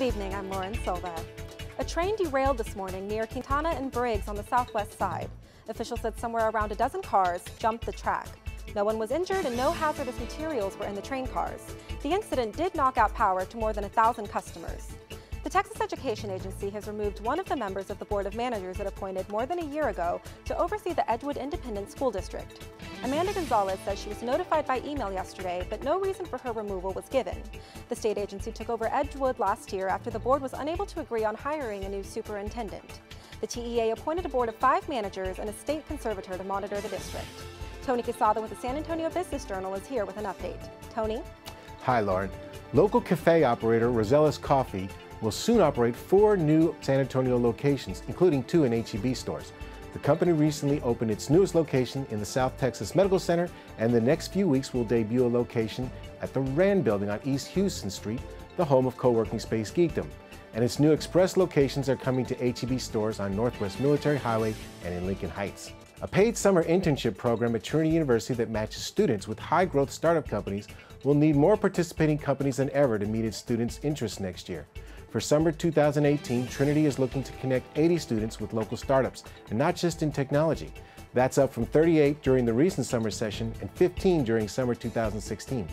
Good evening, I'm Lauren Silva. A train derailed this morning near Quintana and Briggs on the southwest side. Officials said somewhere around a dozen cars jumped the track. No one was injured and no hazardous materials were in the train cars. The incident did knock out power to more than 1,000 customers. The Texas Education Agency has removed one of the members of the Board of Managers it appointed more than a year ago to oversee the Edgewood Independent School District. Amanda Gonzalez says she was notified by email yesterday, but no reason for her removal was given. The state agency took over Edgewood last year after the board was unable to agree on hiring a new superintendent. The TEA appointed a board of 5 managers and a state conservator to monitor the district. Tony Casada with the San Antonio Business Journal is here with an update. Tony? Hi, Lauren. Local cafe operator Rosella's Coffee will soon operate 4 new San Antonio locations, including 2 in HEB stores. The company recently opened its newest location in the South Texas Medical Center, and the next few weeks will debut a location at the Rand building on East Houston Street, the home of co-working space Geekdom. And its new express locations are coming to HEB stores on Northwest Military Highway and in Lincoln Heights. A paid summer internship program at Trinity University that matches students with high-growth startup companies will need more participating companies than ever to meet its students' interests next year. For summer 2018, Trinity is looking to connect 80 students with local startups, and not just in technology. That's up from 38 during the recent summer session and 15 during summer 2016.